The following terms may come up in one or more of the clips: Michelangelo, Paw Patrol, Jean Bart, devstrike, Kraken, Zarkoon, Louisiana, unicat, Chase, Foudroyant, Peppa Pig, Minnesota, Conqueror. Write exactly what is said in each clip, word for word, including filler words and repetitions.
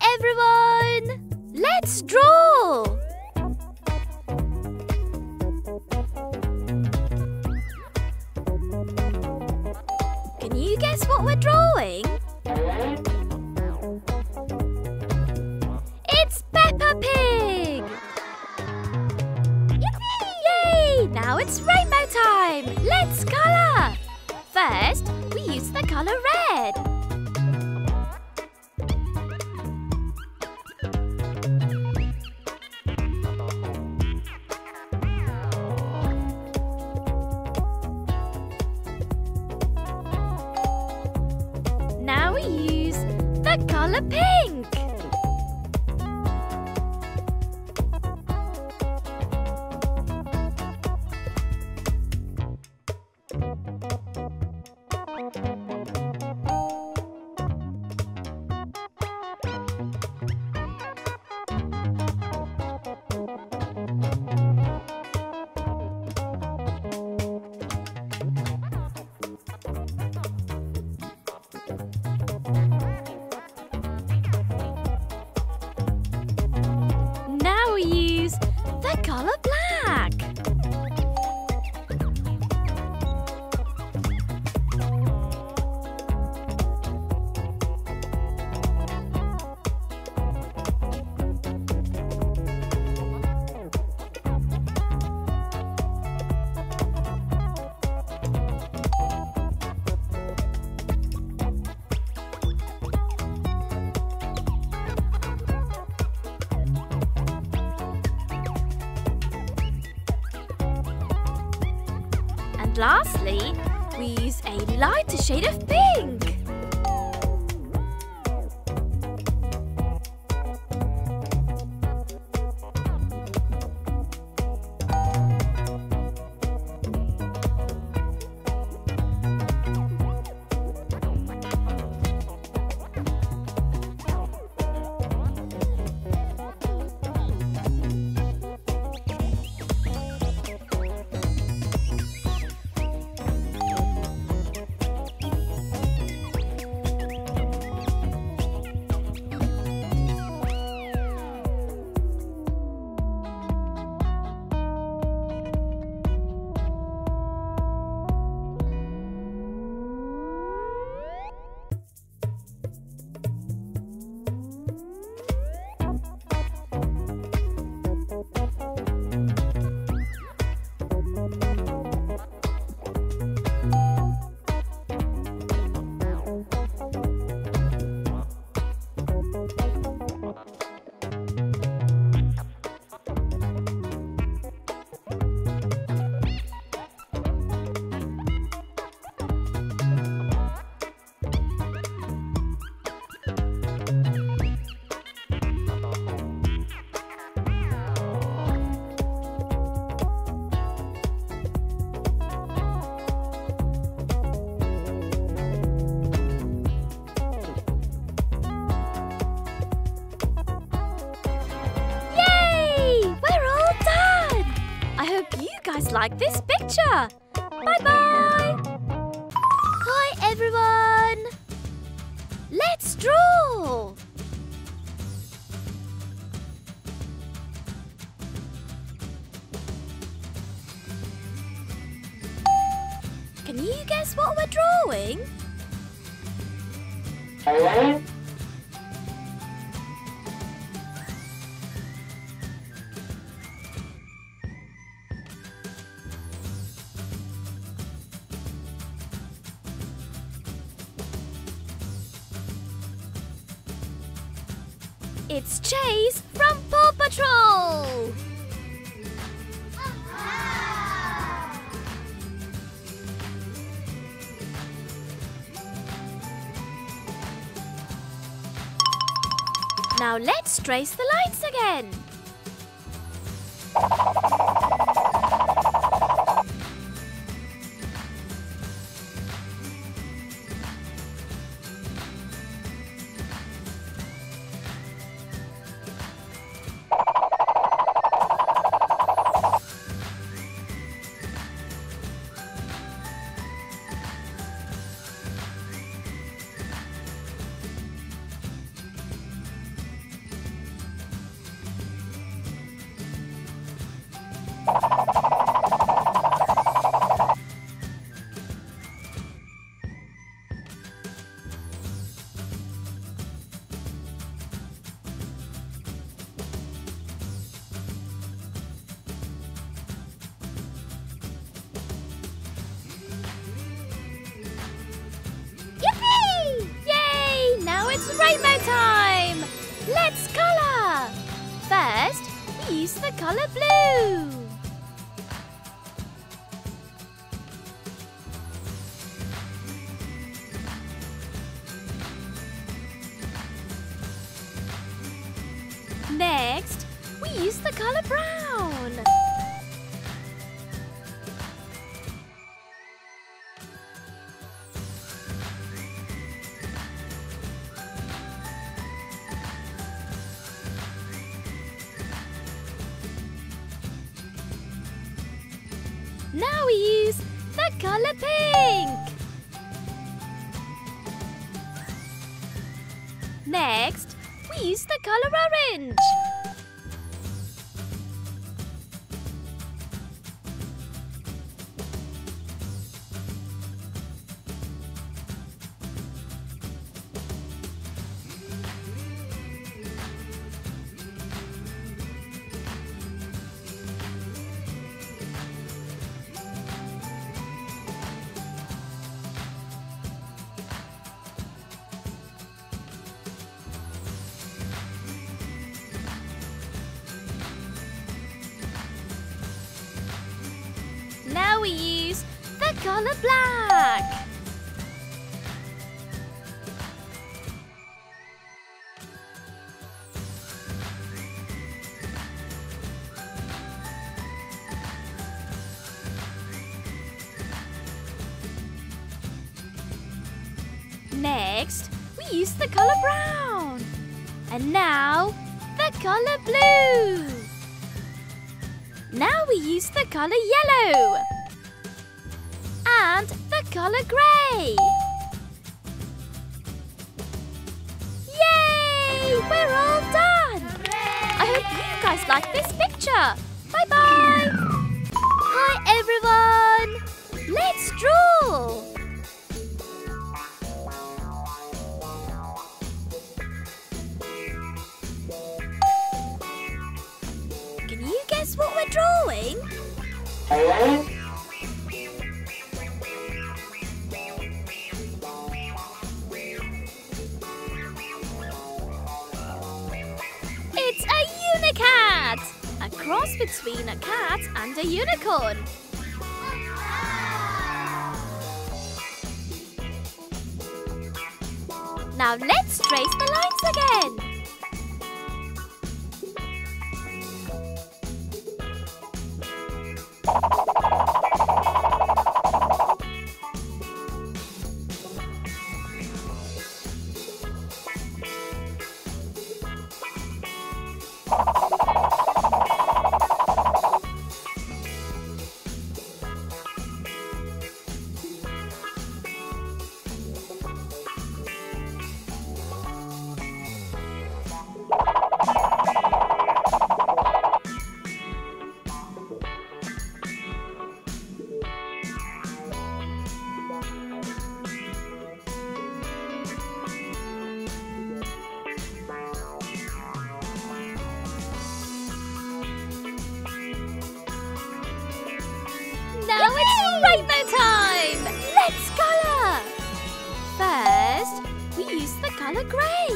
everyone! Let's draw! Can you guess what we're drawing? It's Peppa Pig! Yay! Now it's rainbow time! Let's colour! First, we use the colour red. Now we use the colour pink. Lastly, we use a lighter shade of pink. Like this picture. Bye-bye. Hi, everyone. Let's draw. Can you guess what we're drawing? Hello? It's Chase from Paw Patrol! Now let's trace the lights again! Rainbow time! Let's colour! First, we use the colour blue. Next, we use the colour brown. Now we use the colour pink. Next, we use the colour orange. Now we use the colour black. Next, we use the colour brown. And now, the colour blue. Now we use the colour yellow and the colour grey. Yay! We're all done! Hooray! I hope you guys like this picture. Bye-bye! Hi everyone! Let's draw! Guess what we're drawing? It's a unicat! A cross between a cat and a unicorn. Now let's trace the lines again. Rainbow time! Let's colour! First, we use the colour grey.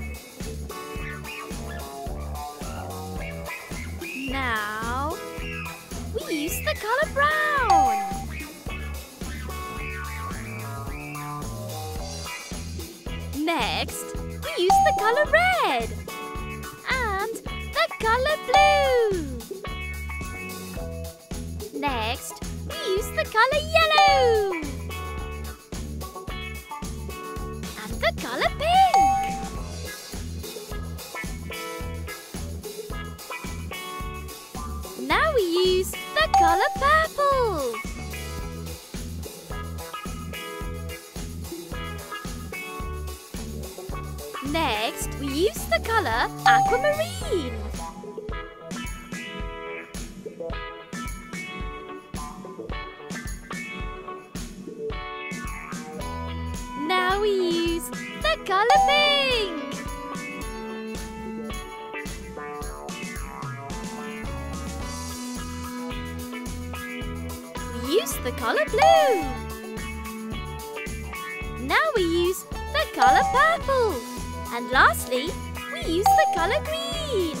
Now, we use the colour brown. Next, we use the colour red and the colour blue. Next, we use the colour yellow and the colour pink. Now we use the colour purple. Next, we use the colour aquamarine. Now we use the colour pink. We use the colour blue. Now we use the colour purple. And lastly, we use the colour green.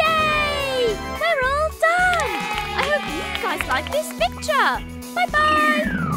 Yay! We're all done! I hope you guys like this picture. Bye-bye!